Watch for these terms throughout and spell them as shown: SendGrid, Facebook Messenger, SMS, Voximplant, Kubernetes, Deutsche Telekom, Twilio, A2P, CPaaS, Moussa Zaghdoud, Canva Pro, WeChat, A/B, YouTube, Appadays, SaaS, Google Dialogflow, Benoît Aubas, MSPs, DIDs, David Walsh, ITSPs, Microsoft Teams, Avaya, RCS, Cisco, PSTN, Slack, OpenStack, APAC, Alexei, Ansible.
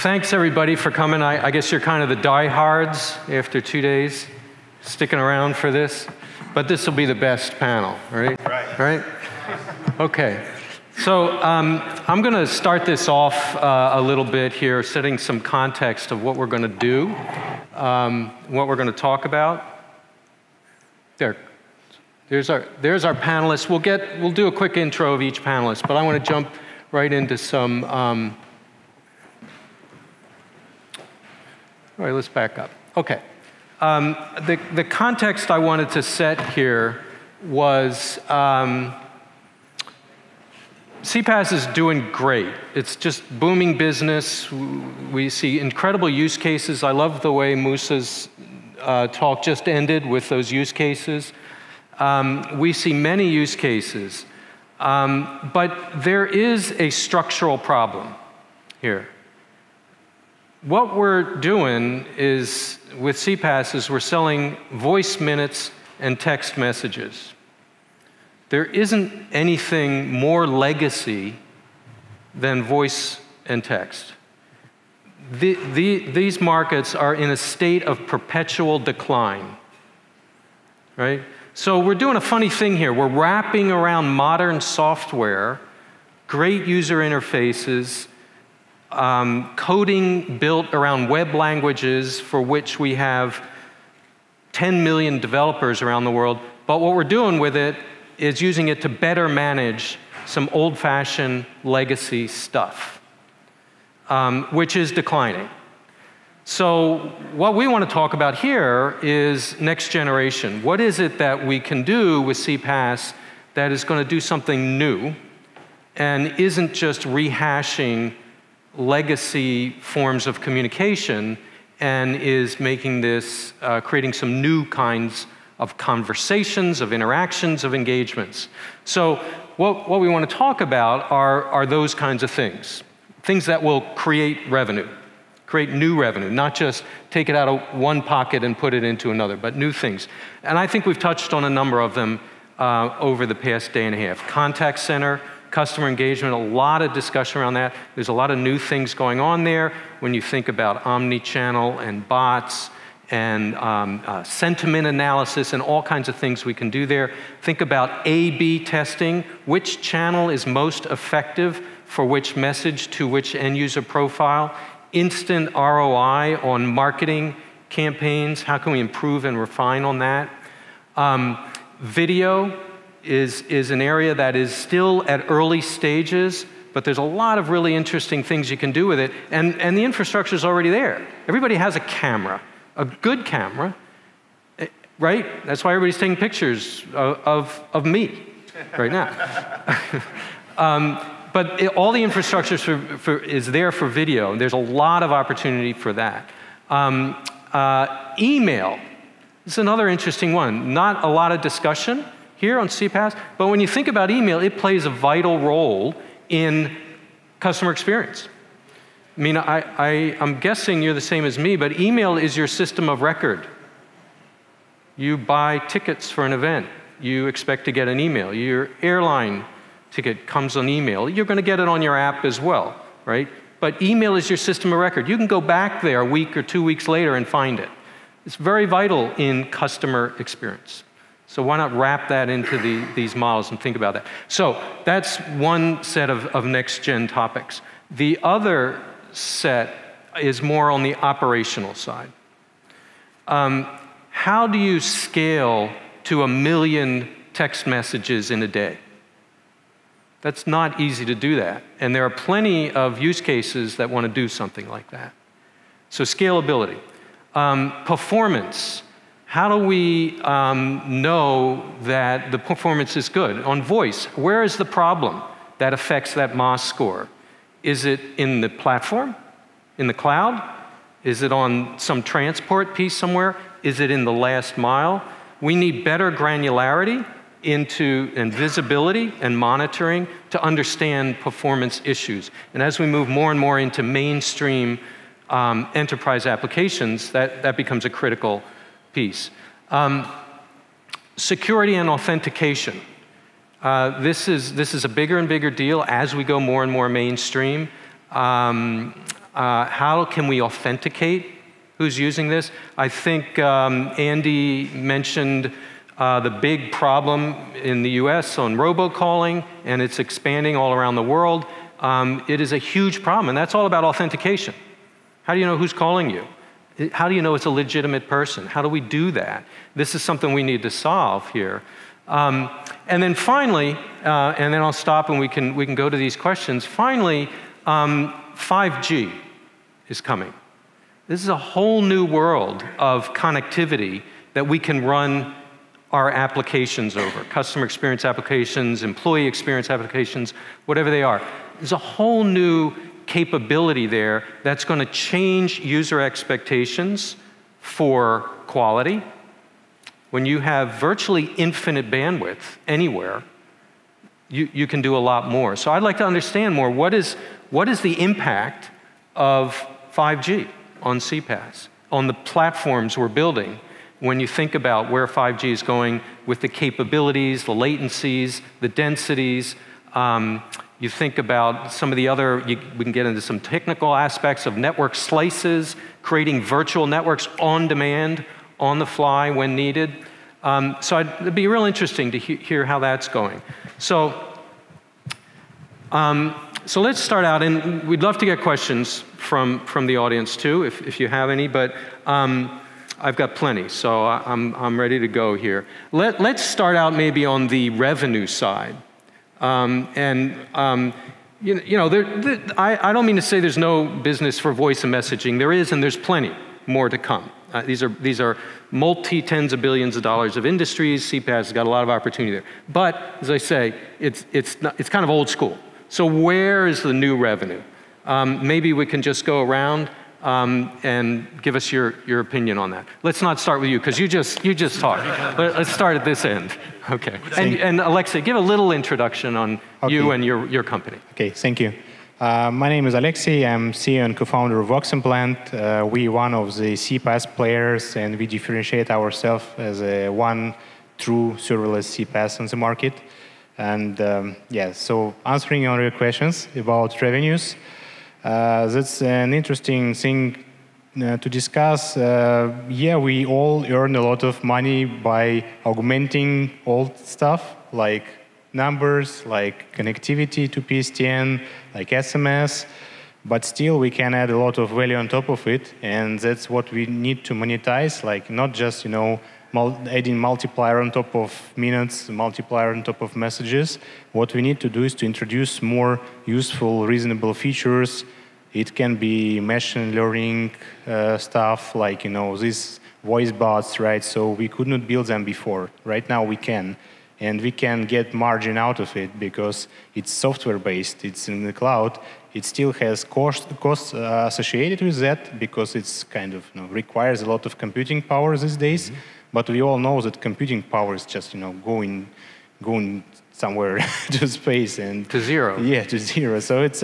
Thanks everybody for coming. I guess you're kind of the diehards after 2 days, sticking around for this. But this will be the best panel, right? Right. Right? Okay. So I'm going to start this off a little bit here, setting some context of what we're going to do, what we're going to talk about. There's our panelists. We'll do a quick intro of each panelist, but I want to jump right into some. All right, let's back up. Okay, the context I wanted to set here was CPaaS is doing great. It's just booming business. We see incredible use cases. I love the way Moussa's talk just ended with those use cases. We see many use cases, but there is a structural problem here. What we're doing is, with CPaaS, is we're selling voice minutes and text messages. There isn't anything more legacy than voice and text. These markets are in a state of perpetual decline, right? So we're doing a funny thing here. We're wrapping around modern software, great user interfaces, coding built around web languages for which we have 10 million developers around the world. But what we're doing with it is using it to better manage some old-fashioned legacy stuff, which is declining. So what we want to talk about here is next generation. What is it that we can do with CPaaS that is going to do something new and isn't just rehashing legacy forms of communication and is making this, creating some new kinds of conversations, of interactions, of engagements. So what we want to talk about are those kinds of things that will create revenue. Create new revenue, not just take it out of one pocket and put it into another, but new things. And I think we've touched on a number of them over the past day and a half. Contact center, customer engagement, a lot of discussion around that. There's a lot of new things going on there when you think about omni-channel and bots and sentiment analysis and all kinds of things we can do there. Think about A/B testing, which channel is most effective for which message to which end user profile. Instant ROI on marketing campaigns. How can we improve and refine on that? Video is an area that is still at early stages, but there's a lot of really interesting things you can do with it. And the infrastructure is already there. Everybody has a camera, a good camera, right? That's why everybody's taking pictures of me right now. But all the infrastructure is there for video. There's a lot of opportunity for that. Email is another interesting one. Not a lot of discussion here on CPaaS, but when you think about email, it plays a vital role in customer experience. I mean, I'm guessing you're the same as me, but email is your system of record. You buy tickets for an event. You expect to get an email. Your airline ticket comes on email. You're going to get it on your app as well, right? But email is your system of record. You can go back there a week or 2 weeks later and find it. It's very vital in customer experience. So why not wrap that into these models and think about that? So that's one set of next-gen topics. The other set is more on the operational side. How do you scale to 1 million text messages in a day? That's not easy to do that. And there are plenty of use cases that want to do something like that. So scalability. Performance. How do we know that the performance is good? On voice, where is the problem that affects that MOS score? Is it in the platform? In the cloud? Is it on some transport piece somewhere? Is it in the last mile? We need better granularity and visibility and monitoring to understand performance issues. And as we move more and more into mainstream enterprise applications, that becomes a critical piece. Security and authentication. This is a bigger and bigger deal as we go more and more mainstream. How can we authenticate who's using this? I think Andy mentioned the big problem in the US on robocalling, and it's expanding all around the world. It is a huge problem, and that's all about authentication. How do you know who's calling you? How do you know it's a legitimate person? How do we do that? This is something we need to solve here. And then finally, and then I'll stop and we can go to these questions. Finally, 5G is coming. This is a whole new world of connectivity that we can run our applications over, customer experience applications, employee experience applications, whatever they are. There's a whole new capability there that's going to change user expectations for quality. When you have virtually infinite bandwidth anywhere, you can do a lot more. So I'd like to understand more, what is the impact of 5G on CPaaS, on the platforms we're building, when you think about where 5G is going with the capabilities, the latencies, the densities. You think about some of the other, we can get into some technical aspects of network slices, creating virtual networks on demand, on the fly when needed. So it'd be real interesting to hear how that's going. So, so let's start out, and we'd love to get questions from the audience too, if you have any, but I've got plenty, so I'm ready to go here. Let's start out maybe on the revenue side. I don't mean to say there's no business for voice and messaging. There is, and there's plenty more to come. These are multi-tens of billions of dollars of industries. CPaaS has got a lot of opportunity there. But, as I say, it's kind of old school. So where is the new revenue? Maybe we can just go around and give us your opinion on that. Let's not start with you, because you just talked. Let's start at this end. Okay. And Alexei, give a little introduction on you and your company. Okay, thank you. My name is Alexei. I'm CEO and co-founder of Voximplant. We're one of the CPaaS players, and we differentiate ourselves as one true serverless CPaaS on the market. And yeah, so answering all your questions about revenues, that's an interesting thing to discuss. Yeah, we all earn a lot of money by augmenting old stuff like numbers, like connectivity to PSTN, like SMS, but still we can add a lot of value on top of it, and that's what we need to monetize, like not just, you know, adding multiplier on top of minutes, multiplier on top of messages. What we need to do is to introduce more useful, reasonable features. It can be machine learning stuff, like, you know, these voice bots, right? So we could not build them before. Right now we can. And we can get margin out of it because it's software-based, it's in the cloud. It still has costs associated with that because it's kind of, you know, requires a lot of computing power these days. Mm-hmm. But we all know that computing power is just, you know, going somewhere to space and to zero. Yeah, to zero. So it's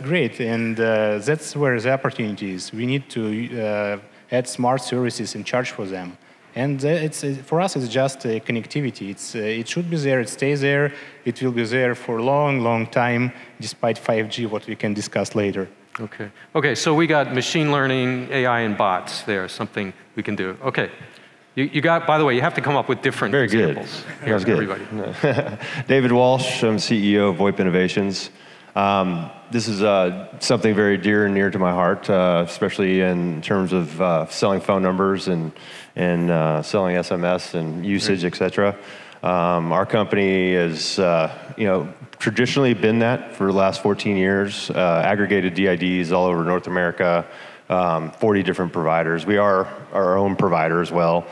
great, and that's where the opportunity is. We need to add smart services and charge for them. And it's for us, it's just connectivity. It should be there. It stays there. It will be there for a long, long time, despite 5G, what we can discuss later. Okay. Okay. So we got machine learning, AI, and bots. There, something we can do. Okay. You got, by the way, you have to come up with different examples. Very good. Everybody. David Walsh, I'm CEO of VoIP Innovations. This is something very dear and near to my heart, especially in terms of selling phone numbers and selling SMS and usage, et cetera. Our company has traditionally been that for the last 14 years, aggregated DIDs all over North America, 40 different providers. We are our own provider as well.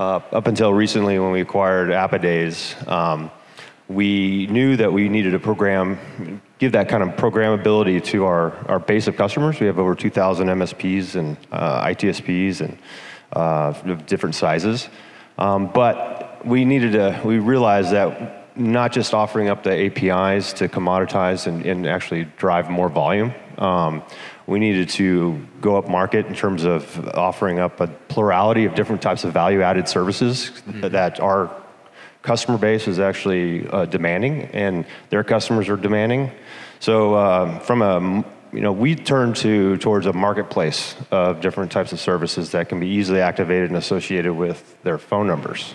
Up until recently when we acquired Appadays, we knew that we needed to give that kind of programmability to our base of customers. We have over 2,000 MSPs and ITSPs and of different sizes. But we realized that not just offering up the APIs to commoditize and actually drive more volume, we needed to go up market in terms of offering up a plurality of different types of value-added services that our customer base is actually demanding and their customers are demanding. So from a you know, we turn towards a marketplace of different types of services that can be easily activated and associated with their phone numbers.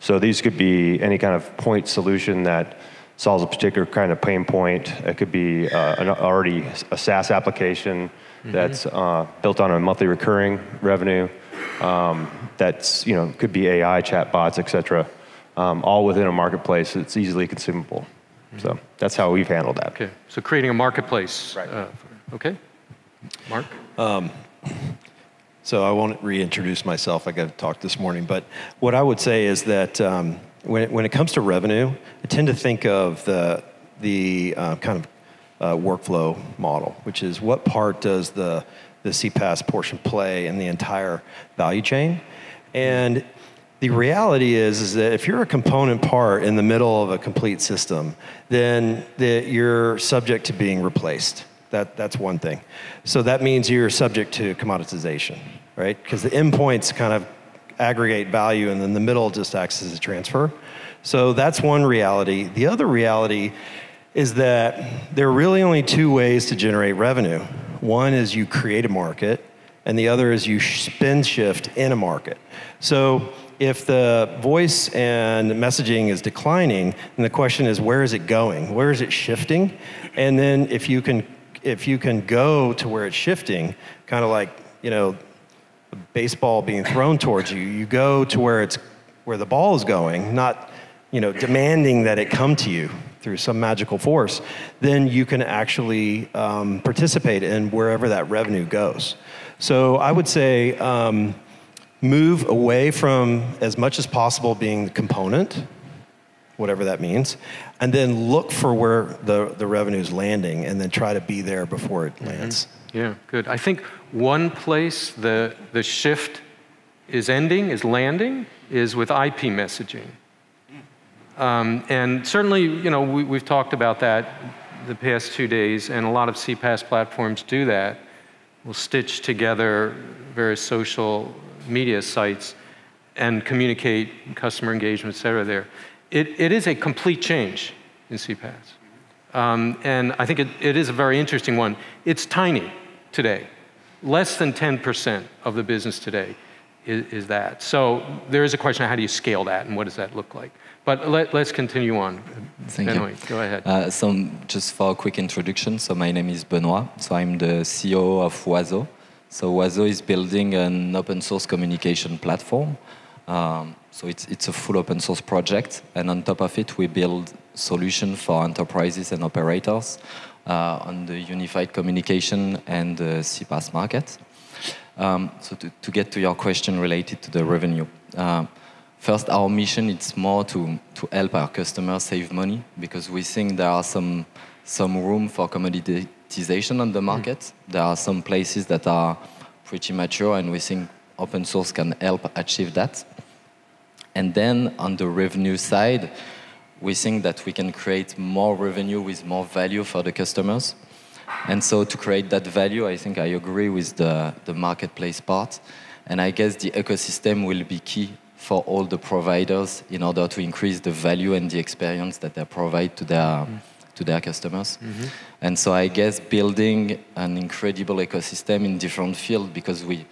So these could be any kind of point solution that solves a particular kind of pain point. It could be already a SaaS application that's built on a monthly recurring revenue. That's, you know, could be AI, chatbots, et cetera. All within a marketplace that's easily consumable. So that's how we've handled that. Okay, so creating a marketplace. Right. Okay, Mark? So I won't reintroduce myself, I got to talk this morning, but what I would say is that when it comes to revenue, I tend to think of the kind of workflow model, which is what part does the CPaaS portion play in the entire value chain? And the reality is that if you're a component part in the middle of a complete system, then you're subject to being replaced. That's one thing. So that means you're subject to commoditization, right? Because the endpoints kind of aggregate value and then the middle just acts as a transfer. So that's one reality. The other reality is that there are really only two ways to generate revenue. One is you create a market, and the other is you spend shift in a market. So if the voice and messaging is declining, then the question is, where is it going? Where is it shifting? And then if you can go to where it's shifting, kind of like, you know, a baseball being thrown towards you, you go to where the ball is going, not, you know, demanding that it come to you through some magical force, then you can actually participate in wherever that revenue goes. So I would say move away from, as much as possible, being the component, whatever that means, and then look for where the revenue is landing and then try to be there before it lands. Yeah, good. I think one place the shift is landing, is with IP messaging. And certainly, you know, we've talked about that the past 2 days, and a lot of CPaaS platforms do that. We'll stitch together various social media sites and communicate customer engagement, et cetera, there. It is a complete change in CPaaS. And I think it is a very interesting one. It's tiny today. Less than 10% of the business today is that. So there is a question of how do you scale that and what does that look like? But let's continue on. Thank you. Go ahead. So just for a quick introduction, so my name is Benoît. So I'm the CEO of Wazo. So Wazo is building an open source communication platform. So it's a full open source project. And on top of it, we build solutions for enterprises and operators on the unified communication and the CPaaS market. So to get to your question related to the revenue, first, our mission is more to help our customers save money, because we think there are some room for commoditization on the market. There are some places that are pretty mature, and we think open source can help achieve that. And then on the revenue side, we think that we can create more revenue with more value for the customers. And so to create that value, I think I agree with the marketplace part. And I guess the ecosystem will be key for all the providers in order to increase the value and the experience that they provide to their customers. And so I guess building an incredible ecosystem in different fields, because we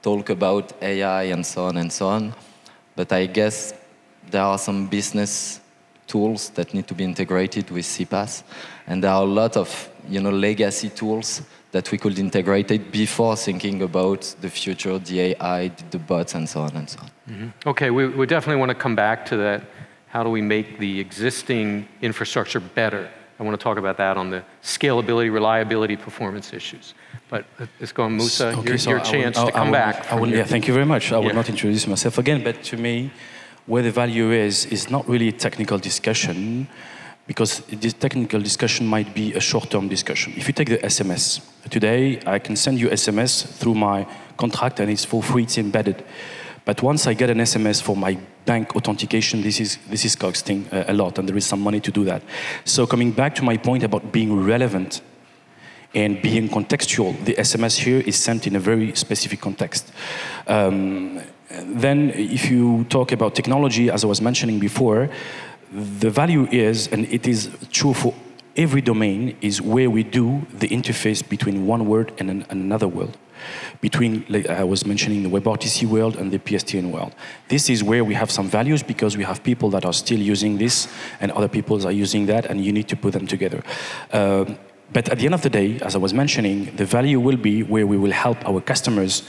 talk about AI and so on, but I guess there are some business tools that need to be integrated with CPaaS, and there are a lot of, you know, legacy tools that we could integrate it before thinking about the future, the AI, the bots, and so on and so on. Okay, we definitely want to come back to that. How do we make the existing infrastructure better? I want to talk about that on the scalability, reliability, performance issues. But let's go on, Moussa, okay, your chance to come back. Yeah, thank you very much. I will not introduce myself again, but to me, where the value is not really a technical discussion, because this technical discussion might be a short-term discussion. If you take the SMS, today I can send you SMS through my contract and it's for free, it's embedded. But once I get an SMS for my bank authentication, this is costing a lot, and there is some money to do that. So coming back to my point about being relevant and being contextual, the SMS here is sent in a very specific context. Then if you talk about technology, as I was mentioning before, the value is, and it is true for every domain is where we do the interface between one world and another world. Between, like I was mentioning, the WebRTC world and the PSTN world. This is where we have some values because we have people that are still using this and other people are using that, and you need to put them together. But at the end of the day, as I was mentioning, the value will be where we will help our customers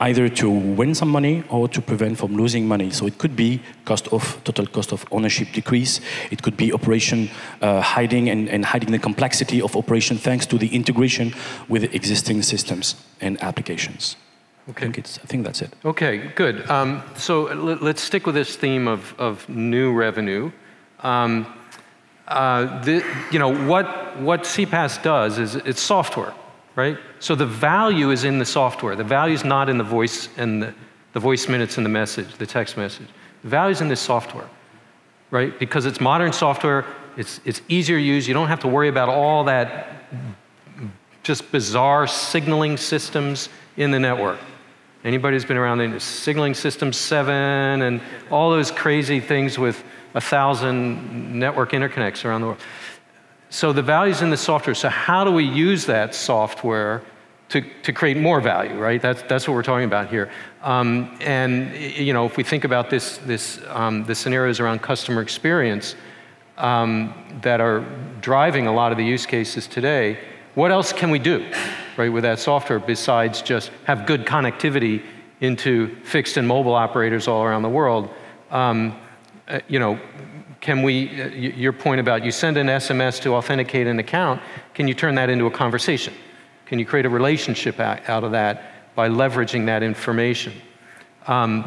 either to win some money or to prevent from losing money. So it could be total cost of ownership decrease. It could be operation hiding and hiding the complexity of operation thanks to the integration with existing systems and applications. Okay. I think that's it. Okay, good. So let's stick with this theme of new revenue. You know, what CPaaS does is it's software, right? So the value is in the software. The value is not in the voice and the voice minutes and the message, the text message. The value is in the software, right? Because it's modern software, it's easier to use. You don't have to worry about all that just bizarre signaling systems in the network. Anybody who's been around the signaling system 7 and all those crazy things with 1,000 network interconnects around the world. So the value's in the software. So how do we use that software to create more value, right? That's what we're talking about here. And you know, if we think about the scenarios around customer experience that are driving a lot of the use cases today, what else can we do, right, with that software besides just have good connectivity into fixed and mobile operators all around the world? You know, can we, your point about you send an SMS to authenticate an account, can you turn that into a conversation? Can you create a relationship out of that by leveraging that information? I'm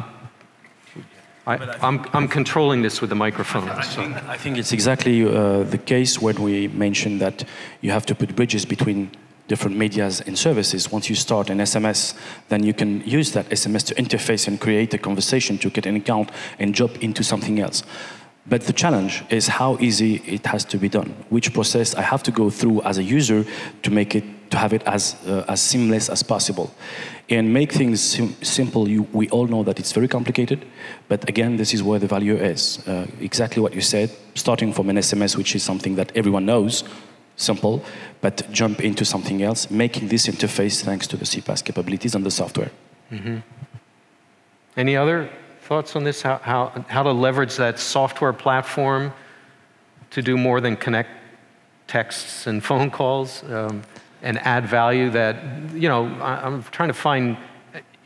controlling this with the microphone. I think it's exactly the case when we mentioned that you have to put bridges between different medias and services. Once you start an SMS, then you can use that SMS to interface and create a conversation to get an account and jump into something else. But the challenge is how easy it has to be done. Which process I have to go through as a user to make it, to have it as seamless as possible. And make things simple, we all know that it's very complicated, but again, this is where the value is. Exactly what you said, starting from an SMS, which is something that everyone knows, simple, but jump into something else, making this interface thanks to the CPaaS capabilities and the software. Mm-hmm. Any other thoughts on this, how to leverage that software platform to do more than connect texts and phone calls and add value that, you know, I'm trying to find,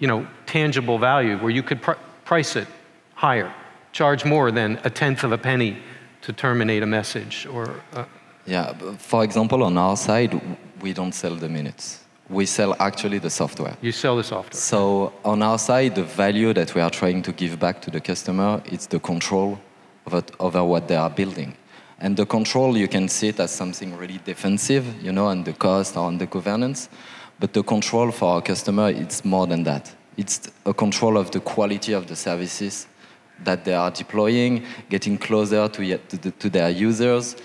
you know, tangible value where you could price it higher, charge more than 1/10 of a penny to terminate a message or... Yeah, for example, on our side, we don't sell the minutes. We sell actually the software. You sell the software. So on our side, the value that we are trying to give back to the customer is the control over what they are building. And the control, you can see it as something really defensive, you know, on the cost or on the governance. But the control for our customer, it's more than that. It's a control of the quality of the services that they are deploying, getting closer to their users,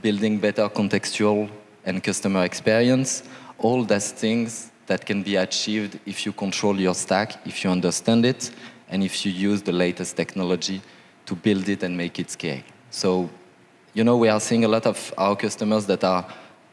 building better contextual and customer experience. All those things that can be achieved if you control your stack, if you understand it, and if you use the latest technology to build it and make it scale. So, you know, we are seeing a lot of our customers that are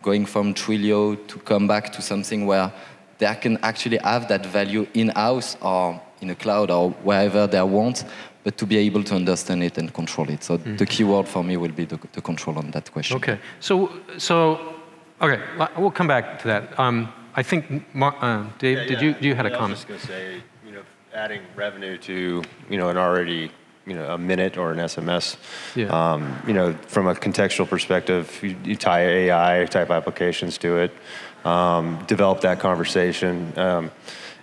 going from Twilio to come back to something where they can actually have that value in-house or in a cloud or wherever they want, but to be able to understand it and control it. So the key word for me will be the control on that question. Okay. Okay, we'll come back to that. I think, Dave, you had a comment. I was just going to say, you know, adding revenue to, you know, an already, you know, a minute or an SMS, yeah. You know, from a contextual perspective, you tie AI type applications to it, develop that conversation,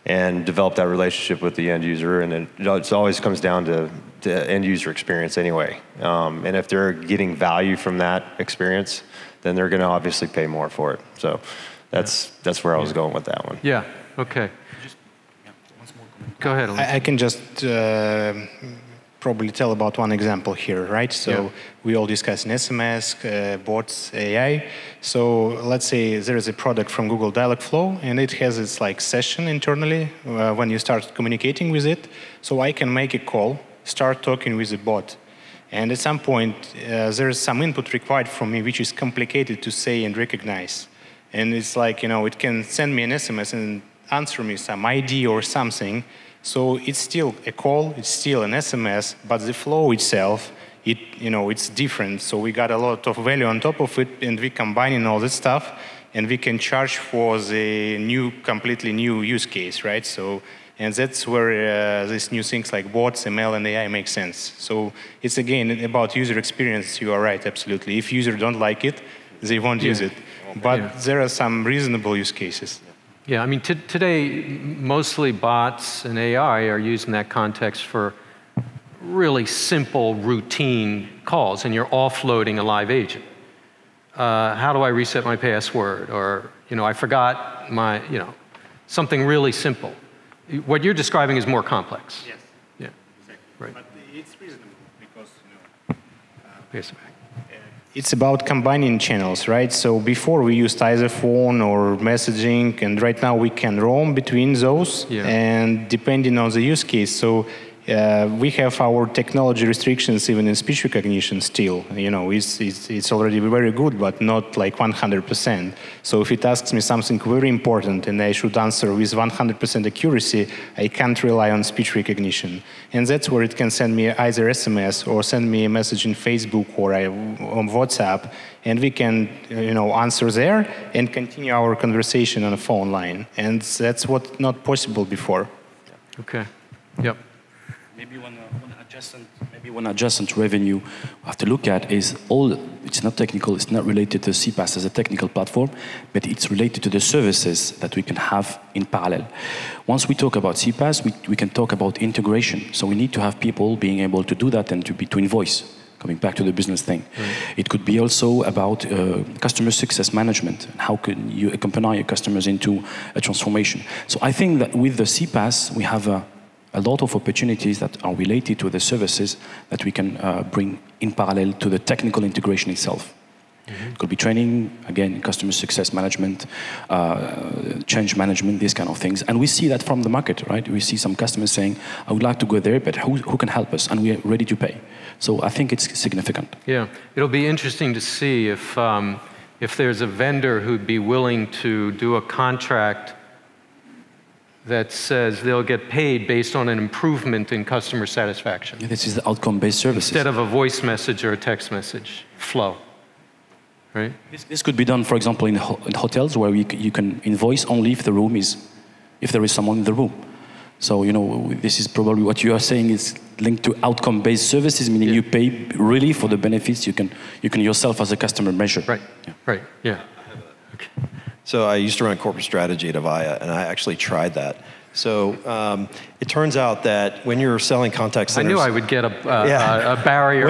and develop that relationship with the end user, and it always comes down to end user experience anyway. And if they're getting value from that experience, then they're going to obviously pay more for it. So that's where I was going with that one. Yeah, okay. Just, yeah, once more comment. Go ahead, Alexei. I can just probably tell about one example here, right? So we all discuss an SMS, bots, AI. So let's say there is a product from Google Dialogflow, and it has its like session internally when you start communicating with it. So I can make a call, start talking with a bot. And at some point, there is some input required from me which is complicated to say and recognize. And it's like, you know, it can send me an SMS and answer me some ID or something. So it's still a call, it's still an SMS, but the flow itself, it's different. So we got a lot of value on top of it, and we combining all this stuff, and we can charge for the new, completely new use case, right? So, and that's where these new things like bots, ML, and AI make sense. So it's again about user experience. You are right, absolutely. If users don't like it, they won't use it. But there are some reasonable use cases. Yeah, I mean, today, mostly bots and AI are used in that context for really simple, routine calls, and you're offloading a live agent. How do I reset my password? Or, you know, I forgot my, you know, something really simple. What you're describing is more complex. Yes. Yeah. Exactly. Right. But it's reasonable because, you know. It's about combining channels, right? So before we used either phone or messaging, and right now we can roam between those, and depending on the use case. So we have our technology restrictions even in speech recognition still. You know, it's already very good, but not like 100%. So if it asks me something very important and I should answer with 100% accuracy, I can't rely on speech recognition. And that's where it can send me either SMS or send me a message in Facebook or on WhatsApp, and we can, you know, answer there and continue our conversation on a phone line. And that's what not possible before. Okay. Yep. Maybe one adjacent revenue we have to look at is it's not technical, it's not related to CPaaS as a technical platform, but it's related to the services that we can have in parallel. Once we talk about CPaaS, we can talk about integration. So we need to have people being able to do that and to invoice, coming back to the business thing. Right. It could be also about customer success management, and how can you accompany your customers into a transformation. So I think that with the CPaaS, we have a lot of opportunities that are related to the services that we can bring in parallel to the technical integration itself. Mm-hmm. It could be training, again, customer success management, change management, these kind of things. And we see that from the market, right? We see some customers saying, I would like to go there, but who can help us? And we are ready to pay. So I think it's significant. Yeah, it'll be interesting to see if there's a vendor who'd be willing to do a contract that says they'll get paid based on an improvement in customer satisfaction. Yeah, this is the outcome-based services. Instead of a voice message or a text message flow, right? This could be done, for example, in hotels where you can invoice only if there is someone in the room. So, you know, this is probably what you are saying is linked to outcome-based services, meaning you pay really for the benefits you can yourself as a customer measure. Right, okay. So I used to run corporate strategy at Avaya, and I actually tried that. So it turns out that when you're selling contact centers, I knew I would get a barrier.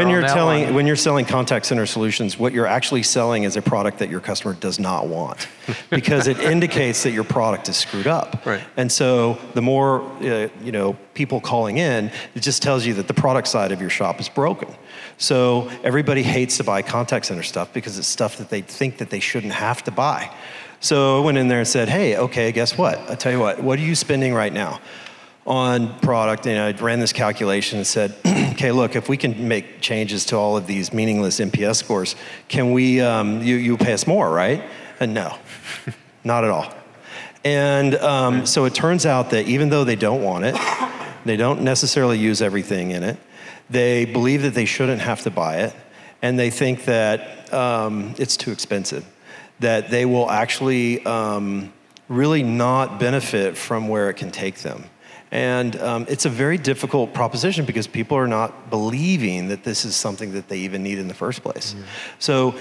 When you're selling contact center solutions, what you're actually selling is a product that your customer does not want, because it indicates that your product is screwed up. Right. And so the more people calling in, it just tells you that the product side of your shop is broken. So everybody hates to buy contact center stuff because it's stuff that they think that they shouldn't have to buy. So I went in there and said, hey, okay, guess what? I'll tell you what are you spending right now on product? And I ran this calculation and said, okay, look, if we can make changes to all of these meaningless NPS scores, can we, you pay us more, right? And no, not at all. And so it turns out that even though they don't want it, they don't necessarily use everything in it, they believe that they shouldn't have to buy it, and they think that it's too expensive, that they will actually really not benefit from where it can take them. And it's a very difficult proposition because people are not believing that this is something that they even need in the first place. Mm-hmm. So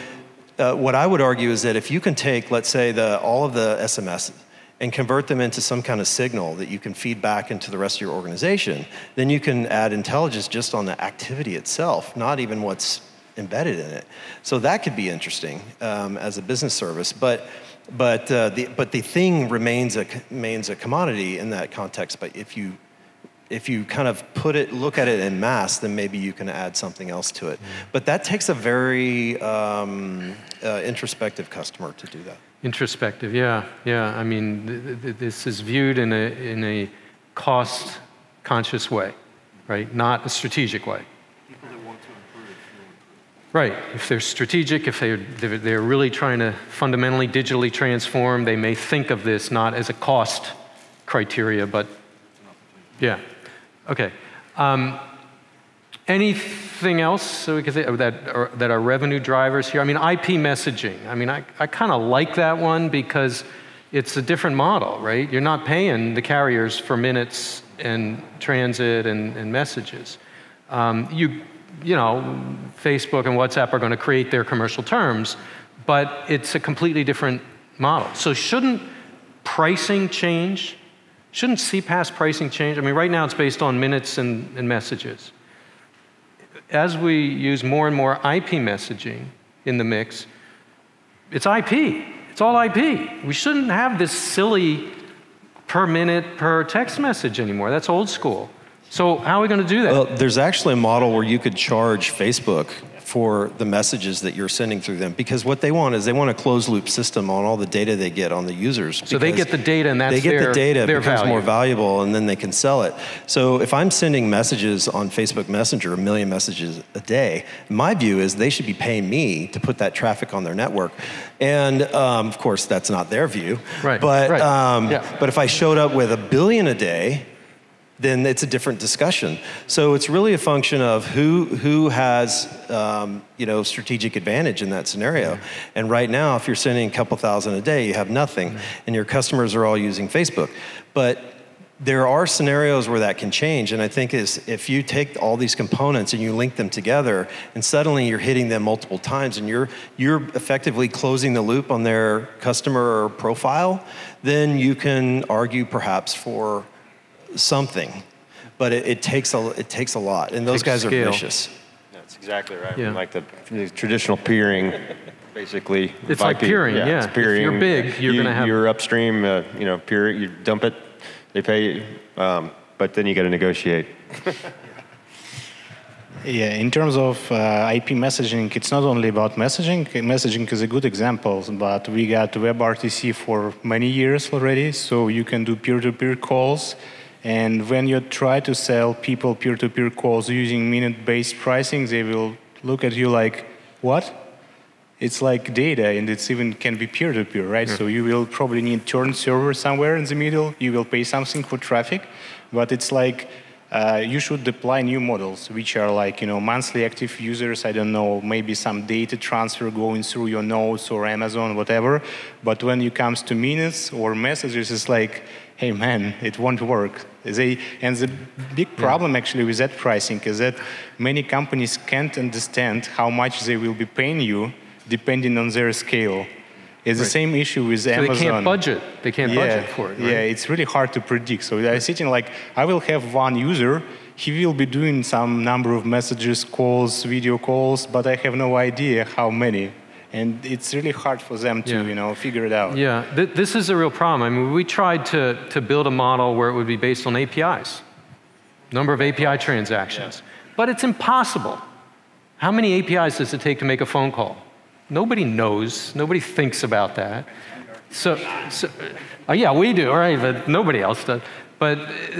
what I would argue is that if you can take, let's say, all of the SMS and convert them into some kind of signal that you can feed back into the rest of your organization, then you can add intelligence just on the activity itself, not even what's embedded in it. So that could be interesting as a business service, but the thing remains a commodity in that context. But if you kind of look at it in mass, then maybe you can add something else to it. But that takes a very introspective customer to do that. Introspective, yeah. I mean, this is viewed in a cost-conscious way, right? Not a strategic way. Right. If they're strategic, if they're really trying to fundamentally digitally transform, they may think of this not as a cost criteria, but yeah. Okay. Anything else so we could think, that are revenue drivers here? I mean, IP messaging. I mean, I kind of like that one because it's a different model, right? You're not paying the carriers for minutes and transit and messages. You know, Facebook and WhatsApp are going to create their commercial terms, but it's a completely different model. So shouldn't pricing change? Shouldn't CPaaS pricing change? I mean, right now it's based on minutes and messages. As we use more and more IP messaging in the mix, it's IP. It's all IP. We shouldn't have this silly per minute, per text message anymore. That's old school. So how are we going to do that? Well, there's actually a model where you could charge Facebook for the messages that you're sending through them, because what they want is they want a closed loop system on all the data they get on the users. So they get the data and that's their becomes value. More valuable, and then they can sell it. So if I'm sending messages on Facebook Messenger, 1 million messages a day, my view is they should be paying me to put that traffic on their network. And of course, that's not their view. Right. But, right. Yeah. But if I showed up with 1 billion a day, then it's a different discussion. So it's really a function of who has you know, strategic advantage in that scenario. And right now, if you're sending a couple thousand a day, you have nothing, and your customers are all using Facebook. But there are scenarios where that can change, and I think is if you take all these components and you link them together, and suddenly you're hitting them multiple times, and you're effectively closing the loop on their customer profile, then you can argue perhaps for something, but it takes a lot, and those guys are vicious. That's exactly right. Yeah. Like the traditional peering, basically. It's like peering, yeah. It's peering. If you're big, you're going to have. You're upstream, you know, peer. You dump it, they pay you, but then you got to negotiate. Yeah, in terms of IP messaging, it's not only about messaging. Messaging is a good example, but we got WebRTC for many years already, so you can do peer-to-peer calls. And when you try to sell people peer-to-peer calls using minute-based pricing, they will look at you like, what? It's like data, and it's even can be peer-to-peer, right? Yeah. So you will probably need turn server somewhere in the middle. You will pay something for traffic, but it's like you should deploy new models, which are like, you know, monthly active users, I don't know, maybe some data transfer going through your nodes or Amazon, whatever. But when it comes to minutes or messages, it's like, hey man, it won't work. And the big problem actually with that pricing is that many companies can't understand how much they will be paying you depending on their scale. It's the same issue with Amazon. They can't budget. They can't budget for it. Right? Yeah, it's really hard to predict. So they're sitting like, I will have one user, he will be doing some number of messages, calls, video calls, but I have no idea how many. And it's really hard for them to, you know, figure it out. Yeah, this is a real problem. I mean, we tried to build a model where it would be based on APIs, number of API transactions. Yeah. But it's impossible. How many APIs does it take to make a phone call? Nobody knows. Nobody thinks about that. So yeah, we do, right? But nobody else does. But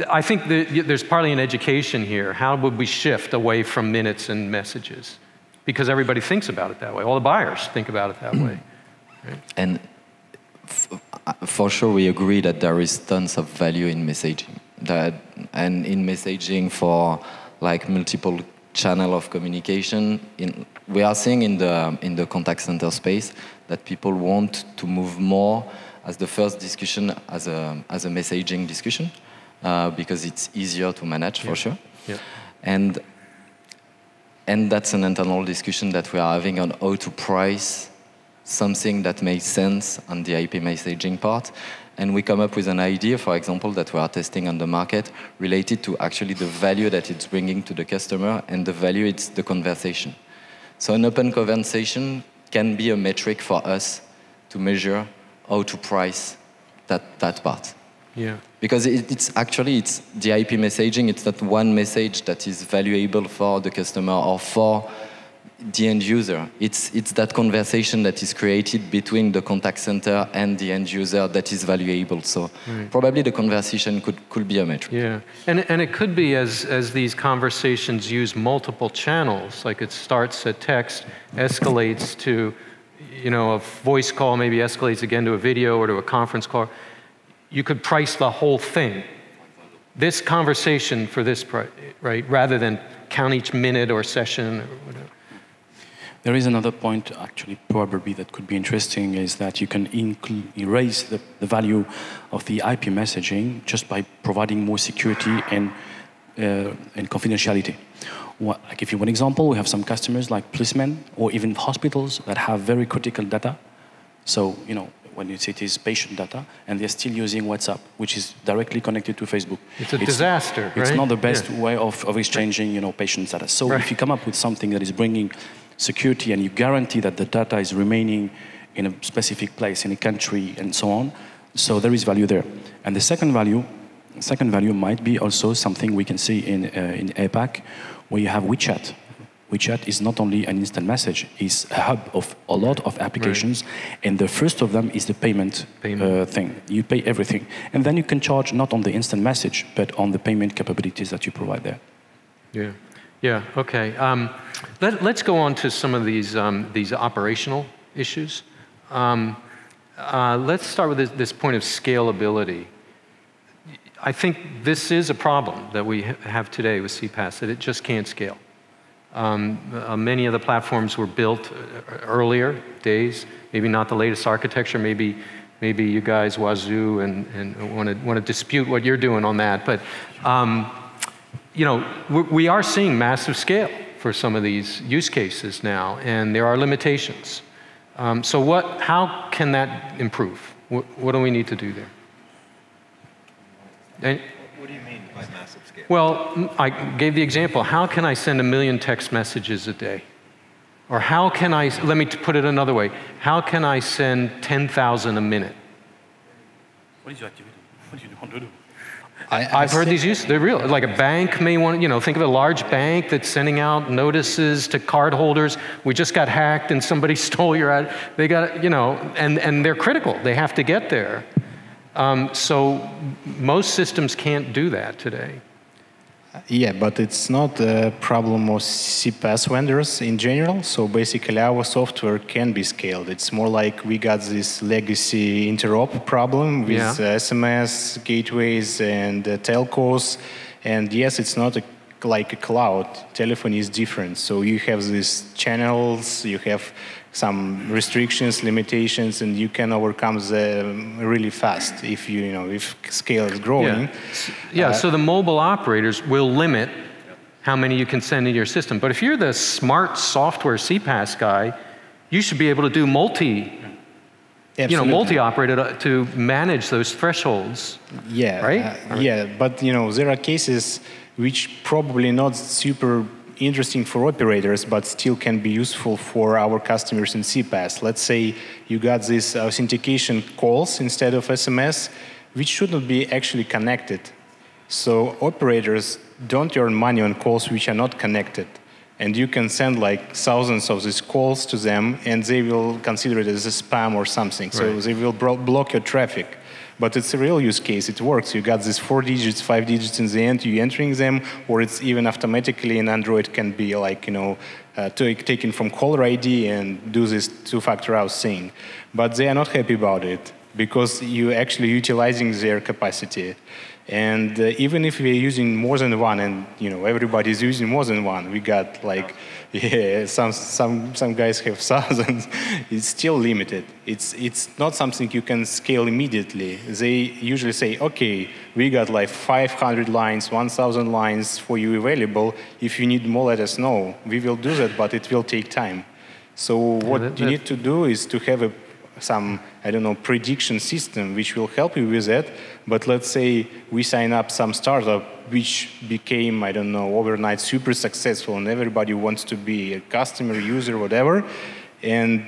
I think there's partly an education here. How would we shift away from minutes and messages? Because everybody thinks about it that way. All the buyers think about it that way. Right? And for sure, we agree that there is tons of value in messaging. And in messaging for like multiple channel of communication, we are seeing in the contact center space that people want to move more as the first discussion as a messaging discussion because it's easier to manage for sure. Yeah. And that's an internal discussion that we are having on how to price something that makes sense on the IP messaging part. And we come up with an idea, for example, that we are testing on the market related to actually the value that it's bringing to the customer and the value it's the conversation. So an open conversation can be a metric for us to measure how to price that part. Yeah. Because it's the IP messaging, it's not one message that is valuable for the customer or for the end user. It's that conversation that is created between the contact center and the end user that is valuable. So probably the conversation could be a metric. Yeah, and it could be as these conversations use multiple channels, like it starts at text, escalates to, you know, a voice call, maybe escalates again to a video or to a conference call. You could price the whole thing. This conversation for this price, right? Rather than count each minute or session or whatever. There is another point, actually, probably that could be interesting, is that you can erase the value of the IP messaging just by providing more security and confidentiality. What, I give you one example. We have some customers like policemen or even hospitals that have very critical data. So, you know, when it is patient data, and they're still using WhatsApp, which is directly connected to Facebook. It's a disaster, right? It's not the best way of exchanging, you know, patient data. So if you come up with something that is bringing security and you guarantee that the data is remaining in a specific place, in a country, and so on, so there is value there. And the second value might be also something we can see in APAC, where you have WeChat. WeChat is not only an instant message, it's a hub of a lot of applications, and the first of them is the payment. Thing. You pay everything. And then you can charge not on the instant message, but on the payment capabilities that you provide there. Yeah, yeah, okay. Let's go on to some of these operational issues. Let's start with this point of scalability. I think this is a problem that we have today with CPaaS, that it just can't scale. Many of the platforms were built earlier days, maybe not the latest architecture, maybe you guys, Wazo, and want to dispute what you're doing on that, but you know, we are seeing massive scale for some of these use cases now, and there are limitations. So how can that improve? What do we need to do there? And, what do you mean by massive scale? Well, I gave the example. How can I send 1 million text messages a day? Or how can I, let me put it another way, how can I send 10,000 a minute? What is your activity? What do you want to do? I've heard these uses, they're real. Like a bank may want, you know, think of a large bank that's sending out notices to cardholders. We just got hacked and somebody stole your ad. They got, you know, and they're critical. They have to get there. So most systems can't do that today. Yeah, but it's not a problem of CPaaS vendors in general. So basically our software can be scaled. It's more like we got this legacy interop problem with SMS gateways and telcos. And yes, it's not like a cloud. Telephony is different. So you have these channels, you have some restrictions, limitations, and you can overcome them really fast if you, if scale is growing. So the mobile operators will limit how many you can send in your system. But if you're the smart software CPaaS guy, you should be able to do multi-operator to manage those thresholds. Yeah. Right? Yeah, but there are cases which probably not super interesting for operators, but still can be useful for our customers in CPaaS. Let's say you got these authentication calls instead of SMS, which shouldn't be actually connected. So operators don't earn money on calls which are not connected. And you can send like thousands of these calls to them, and they will consider it as a spam or something. So they will block your traffic. But it's a real use case, it works. You got these 4 digits, 5 digits in the end, you're entering them, or it's even automatically in Android can be like, taken from caller ID and do this two-factor out thing. But they are not happy about it because you're actually utilizing their capacity. And even if we're using more than one, and everybody's using more than one, we got like, some guys have thousands. It's still limited. It's not something you can scale immediately. They usually say, okay, we got like 500 lines, 1,000 lines for you available. If you need more, let us know. We will do that, but it will take time. So what you need to do is to have some, prediction system which will help you with that. But let's say we sign up some startup which became, overnight super successful and everybody wants to be a customer, user, whatever. And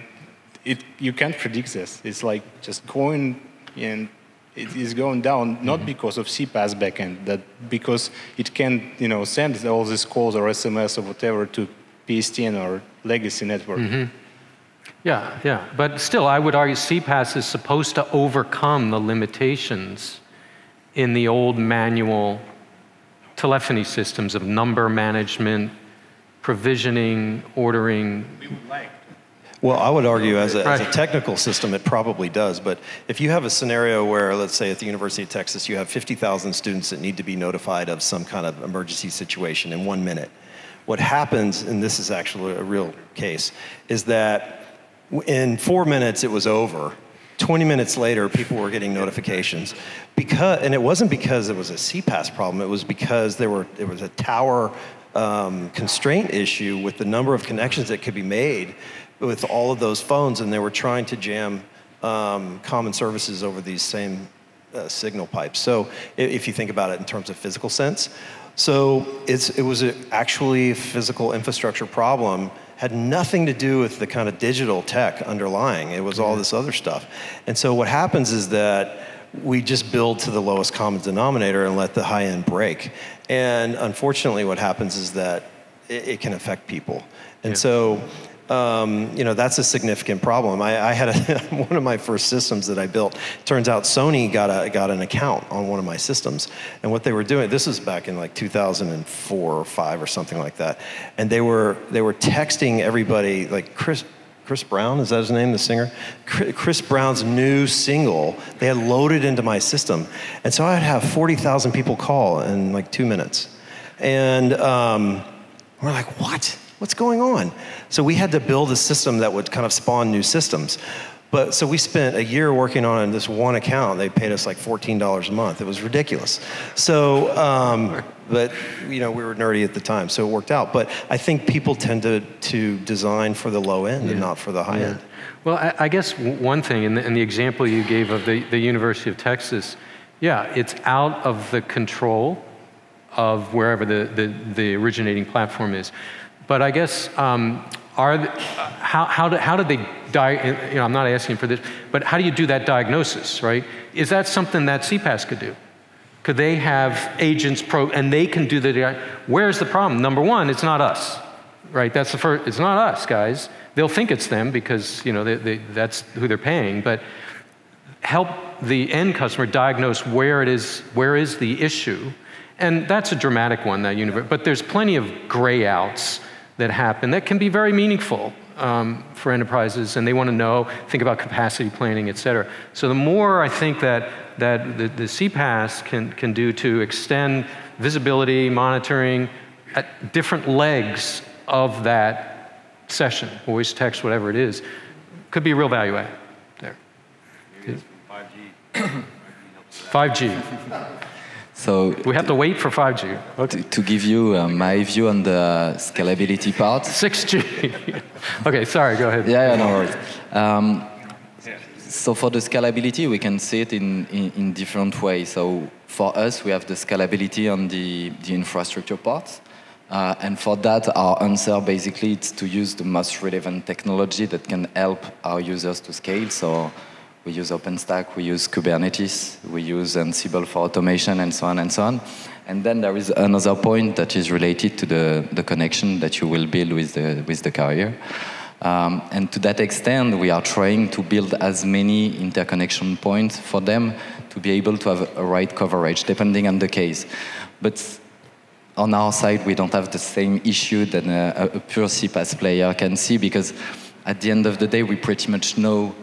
you can't predict this. It's like just going and it is going down, not because of CPaaS backend, but because it can, send all these calls or SMS or whatever to PSTN or legacy network. Mm-hmm. Yeah, yeah. But still, I would argue CPaaS is supposed to overcome the limitations in the old manual telephony systems of number management, provisioning, ordering. We would like. Well, I would argue as a technical system, it probably does. But if you have a scenario where, let's say at the University of Texas, you have 50,000 students that need to be notified of some kind of emergency situation in 1 minute, what happens, and this is actually a real case, is that in 4 minutes it was over. 20 minutes later, people were getting notifications. And it wasn't because it was a CPaaS problem, it was because there was a tower constraint issue with the number of connections that could be made with all of those phones, and they were trying to jam common services over these same signal pipes. So if you think about it in terms of physical sense, so it was actually a physical infrastructure problem, had nothing to do with the kind of digital tech underlying. It was all this other stuff. And so what happens is that we just build to the lowest common denominator and let the high end break. And unfortunately what happens is that it can affect people. And so, you know, that's a significant problem. I had one of my first systems that I built. Turns out Sony got an account on one of my systems, and what they were doing, this was back in like 2004 or 5 or something like that, and they were texting everybody, like Chris Brown, is that his name, the singer? Chris Brown's new single, they had loaded into my system, and so I'd have 40,000 people call in like 2 minutes, and we're like, what? What's going on? So we had to build a system that would kind of spawn new systems. But so we spent a year working on this one account. They paid us like $14 a month. It was ridiculous. So, but you know, we were nerdy at the time, so it worked out. But I think people tend to design for the low end and not for the high end. Well, I guess one thing, in the example you gave of the University of Texas, yeah, it's out of the control of wherever the originating platform is. But I guess, how did they, you know, I'm not asking for this, but how do you do that diagnosis, right? Is that something that CPaaS could do? Could they have agents, and they can do the, where's the problem? Number one, it's not us, right? That's the first, it's not us, guys. They'll think it's them because, you know, that's who they're paying, but help the end customer diagnose where is the issue. And that's a dramatic one, that universe, but there's plenty of gray outs that happen that can be very meaningful for enterprises, and they want to know, think about capacity planning, et cetera. So the more I think that the CPaaS can do to extend visibility, monitoring, at different legs of that session, voice, text, whatever it is, could be a real value add there. Maybe it's 5G. 5G. So we have to wait for 5G. Okay. To give you my view on the scalability part. 6G. Okay, sorry, go ahead. Yeah, no worries. So for the scalability, we can see it in different ways. So for us, we have the scalability on the infrastructure part. And for that, our answer basically is to use the most relevant technology that can help our users to scale. So we use OpenStack, we use Kubernetes, we use Ansible for automation, and so on and so on. And then there is another point that is related to the connection that you will build with the carrier. And to that extent, we are trying to build as many interconnection points for them to be able to have a right coverage, depending on the case. But on our side, we don't have the same issue that a pure CPaaS player can see, because at the end of the day, we pretty much know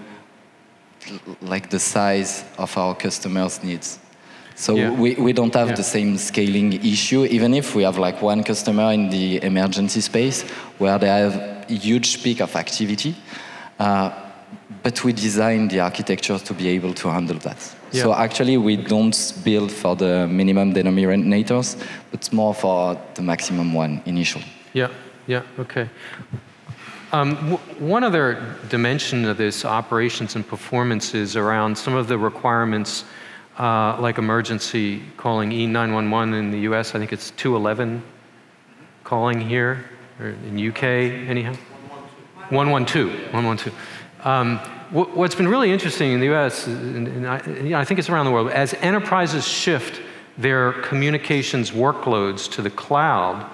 like the size of our customers' needs. So we don't have the same scaling issue, even if we have like one customer in the emergency space where they have a huge peak of activity, but we design the architecture to be able to handle that. Yeah. So actually we don't build for the minimum denominators, but more for the maximum one initially. Yeah, yeah, okay. One other dimension of this operations and performance is around some of the requirements like emergency calling, E911 in the US, I think it's 211 calling here, or in UK anyhow? 112. 112. What's been really interesting in the US, and I think it's around the world, as enterprises shift their communications workloads to the cloud,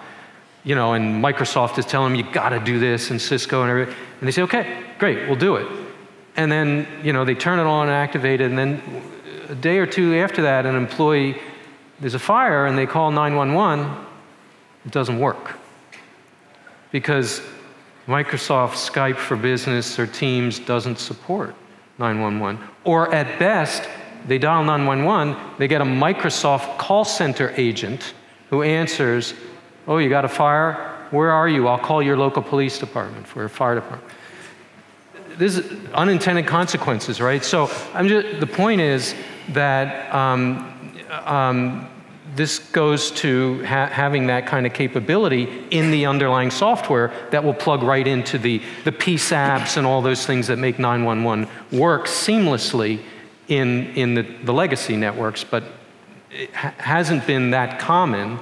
you know, and Microsoft is telling them, you got to do this, and Cisco and everything. And they say, okay, great, we'll do it. And then, you know, they turn it on and activate it, and then a day or two after that, an employee, there's a fire, and they call 911, it doesn't work. Because Microsoft Skype for Business or Teams doesn't support 911. Or at best, they dial 911, they get a Microsoft call center agent who answers, oh, you got a fire? Where are you? I'll call your local police department for a fire department. This is unintended consequences, right? So the point is that this goes to having that kind of capability in the underlying software that will plug right into the PSAPs and all those things that make 911 work seamlessly in the legacy networks, but it hasn't been that common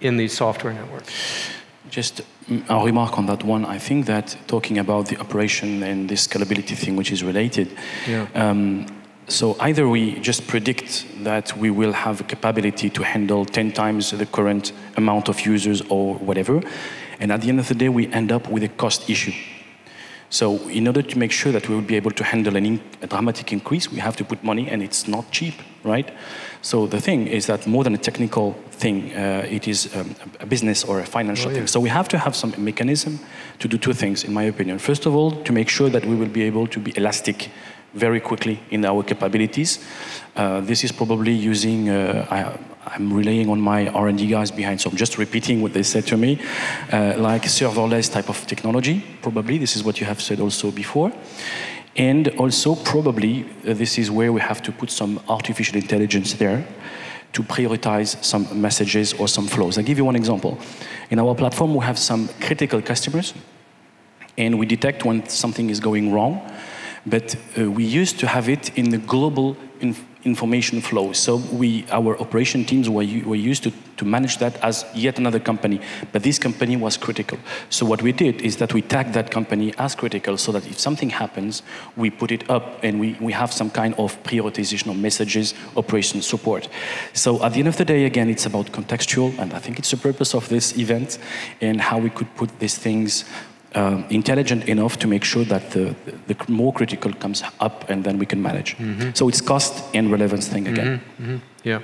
in these software networks. Just a remark on that one. I think that talking about the operation and the scalability thing, which is related, yeah. So either we just predict that we will have a capability to handle 10 times the current amount of users or whatever, and at the end of the day, we end up with a cost issue. So in order to make sure that we will be able to handle a dramatic increase, we have to put money, and it's not cheap, right? So the thing is that more than a technical thing, it is a business or a financial thing. So we have to have some mechanism to do two things, in my opinion. First of all, to make sure that we will be able to be elastic very quickly in our capabilities. This is probably using, I'm relying on my R&D guys behind, so I'm just repeating what they said to me, like serverless type of technology, probably. This is what you have said also before. And also probably this is where we have to put some artificial intelligence there to prioritize some messages or some flows. I'll give you one example. In our platform, we have some critical customers, and we detect when something is going wrong. But we used to have it in the global information flow. So our operation teams were used to manage that as yet another company. But this company was critical. So what we did is that we tagged that company as critical so that if something happens, we put it up and we have some kind of prioritization of messages, operation support. So at the end of the day, again, it's about contextual. And I think it's the purpose of this event and how we could put these things intelligent enough to make sure that the more critical comes up and then we can manage. Mm-hmm. So it's cost and relevance thing again. Mm-hmm. Mm-hmm. Yeah.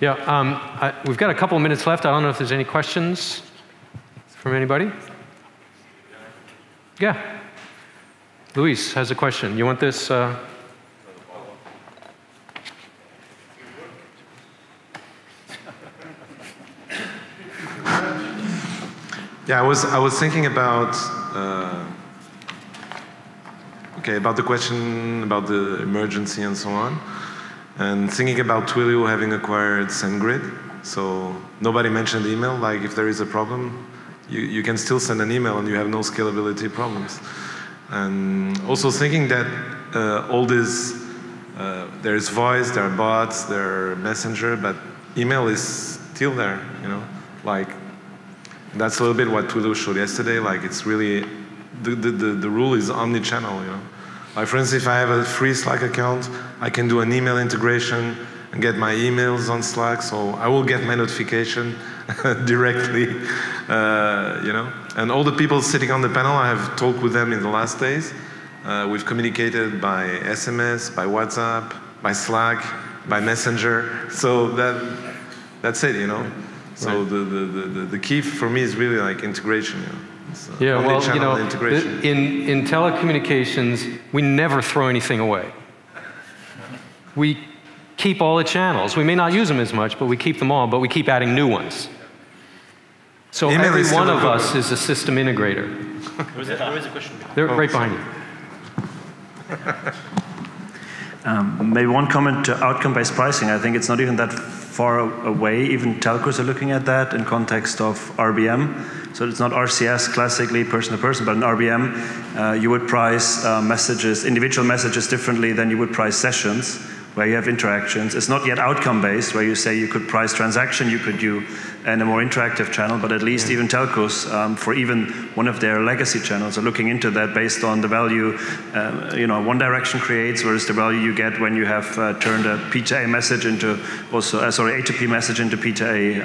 Yeah. We've got a couple of minutes left. I don't know if there's any questions from anybody. Yeah. Luis has a question. You want this? Yeah, I was thinking about about the question about the emergency and so on, and thinking about Twilio having acquired SendGrid. So nobody mentioned email. Like if there is a problem, you can still send an email and you have no scalability problems. And also thinking that all this, there is voice, there are bots, there are messenger, but email is still there. You know, like. That's a little bit what Twilio showed yesterday. Like it's really, the rule is omni-channel, you know. Like for instance, if I have a free Slack account, I can do an email integration and get my emails on Slack, so I will get my notification directly, you know. And all the people sitting on the panel, I have talked with them in the last days. We've communicated by SMS, by WhatsApp, by Slack, by Messenger. So that's it, you know. So right. The key for me is really like integration. You know? Yeah, well, you know, in telecommunications, we never throw anything away. We keep all the channels. We may not use them as much, but we keep them all, but we keep adding new ones. So email every one of us is a system integrator. There is a question. They're right behind you. Maybe one comment to outcome-based pricing. I think it's not even that far away. Even telcos are looking at that in context of RBM. So it's not RCS classically person-to-person, but in RBM, you would price individual messages differently than you would price sessions where you have interactions. It's not yet outcome-based, where you say you could price transaction, you could do in a more interactive channel, but at least even telcos, for even one of their legacy channels, are looking into that based on the value, One Direction creates, whereas the value you get when you have turned a PTA message into, A2P message into PTA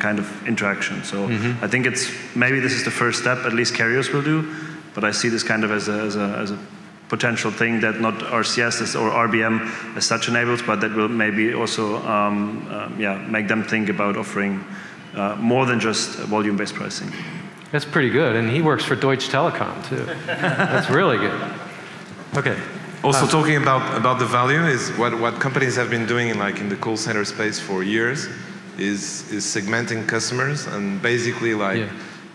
kind of interaction. So I think it's, maybe this is the first step, at least carriers will do, but I see this kind of as a potential thing that not RCS or RBM as such enables, but that will maybe also make them think about offering more than just volume-based pricing. That's pretty good, and he works for Deutsche Telekom too. That's really good. Okay. Also talking about the value is what companies have been doing in the call center space for years is segmenting customers and basically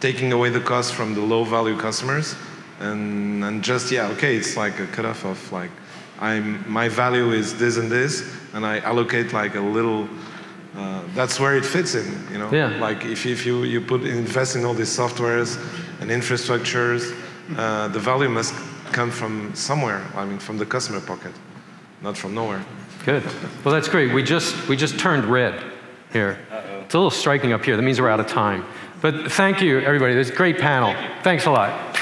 taking away the cost from the low-value customers. And just, it's like a cutoff of my value is this and this, and I allocate a little, that's where it fits in, Yeah. If you invest in all these softwares and infrastructures, the value must come from somewhere, from the customer pocket, not from nowhere. Good. Well, that's great. We just turned red here. Uh-oh. It's a little striking up here. That means we're out of time. But thank you, everybody. It was a great panel. Thanks a lot.